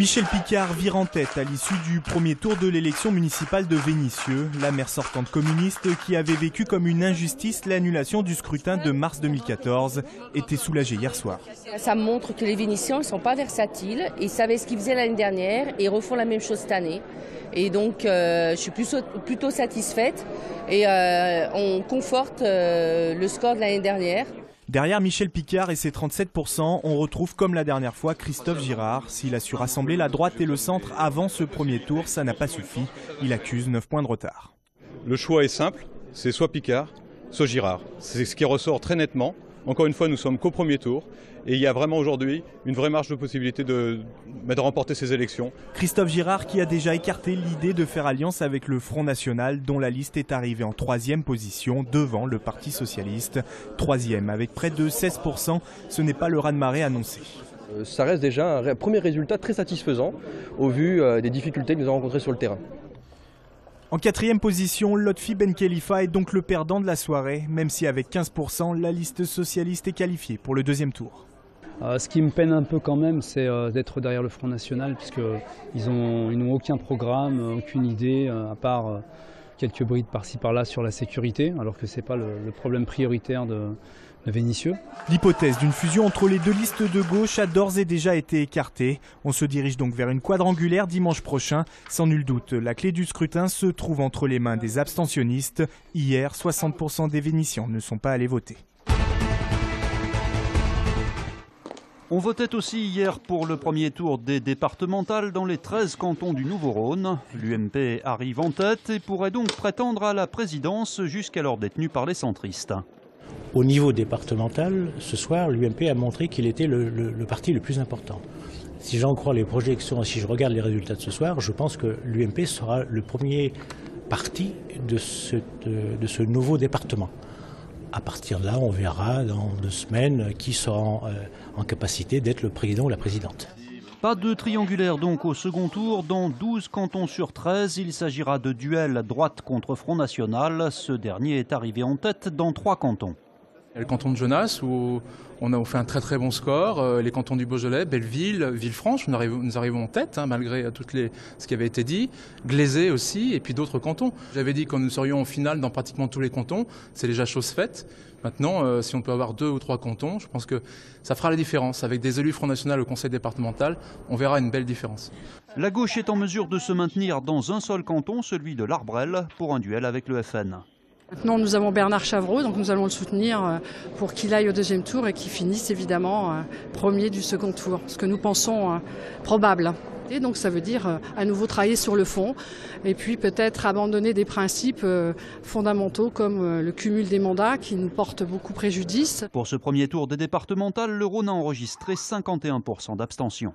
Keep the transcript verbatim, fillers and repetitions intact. Michel Picard vire en tête à l'issue du premier tour de l'élection municipale de Vénissieux. La maire sortante communiste, qui avait vécu comme une injustice l'annulation du scrutin de mars deux mille quatorze, était soulagée hier soir. Ça montre que les Vénissiens ne sont pas versatiles. Ils savaient ce qu'ils faisaient l'année dernière et refont la même chose cette année. Et donc euh, je suis plutôt, plutôt satisfaite et euh, on conforte euh, le score de l'année dernière. Derrière Michel Picard et ses trente-sept pour cent, on retrouve comme la dernière fois Christophe Girard. S'il a su rassembler la droite et le centre avant ce premier tour, ça n'a pas suffi. Il accuse neuf points de retard. Le choix est simple, c'est soit Picard, soit Girard. C'est ce qui ressort très nettement. Encore une fois, nous sommes qu'au premier tour et il y a vraiment aujourd'hui une vraie marge de possibilité de, de remporter ces élections. Christophe Girard qui a déjà écarté l'idée de faire alliance avec le Front National, dont la liste est arrivée en troisième position devant le Parti Socialiste. Troisième avec près de seize pour cent, ce n'est pas le raz-de-marée annoncé. Ça reste déjà un premier résultat très satisfaisant au vu des difficultés que nous avons rencontrées sur le terrain. En quatrième position, Lotfi Ben Khalifa est donc le perdant de la soirée, même si avec quinze pour cent, la liste socialiste est qualifiée pour le deuxième tour. Euh, ce qui me peine un peu quand même, c'est euh, d'être derrière le Front National, puisqu'ils n'ont aucun programme, aucune idée, euh, à part euh, quelques brides par-ci par-là sur la sécurité, alors que ce n'est pas le, le problème prioritaire de... L'hypothèse d'une fusion entre les deux listes de gauche a d'ores et déjà été écartée. On se dirige donc vers une quadrangulaire dimanche prochain. Sans nul doute, la clé du scrutin se trouve entre les mains des abstentionnistes. Hier, soixante pour cent des Vénissiens ne sont pas allés voter. On votait aussi hier pour le premier tour des départementales dans les treize cantons du Nouveau-Rhône. L'U M P arrive en tête et pourrait donc prétendre à la présidence, jusqu'alors détenue par les centristes. Au niveau départemental, ce soir, l'U M P a montré qu'il était le, le, le parti le plus important. Si j'en crois les projections, si je regarde les résultats de ce soir, je pense que l'U M P sera le premier parti de ce, de, de ce nouveau département. À partir de là, on verra dans deux semaines qui sera en, euh, en capacité d'être le président ou la présidente. Pas de triangulaire donc au second tour. Dans douze cantons sur treize, il s'agira de duels droite contre Front National. Ce dernier est arrivé en tête dans trois cantons. Le canton de Genas, où on a fait un très très bon score, les cantons du Beaujolais, Belleville, Villefranche, nous arrivons, nous arrivons en tête, hein, malgré toutes les, ce qui avait été dit, Glézé aussi, et puis d'autres cantons. J'avais dit que nous serions en finale dans pratiquement tous les cantons, c'est déjà chose faite. Maintenant, euh, si on peut avoir deux ou trois cantons, je pense que ça fera la différence. Avec des élus Front National au conseil départemental, on verra une belle différence. La gauche est en mesure de se maintenir dans un seul canton, celui de l'Arbrel, pour un duel avec le F N. Maintenant, nous avons Bernard Chavreau, donc nous allons le soutenir pour qu'il aille au deuxième tour et qu'il finisse évidemment premier du second tour, ce que nous pensons probable. Et donc ça veut dire à nouveau travailler sur le fond et puis peut-être abandonner des principes fondamentaux comme le cumul des mandats qui nous porte beaucoup préjudice. Pour ce premier tour des départementales, le Rhône a enregistré cinquante et un pour cent d'abstention.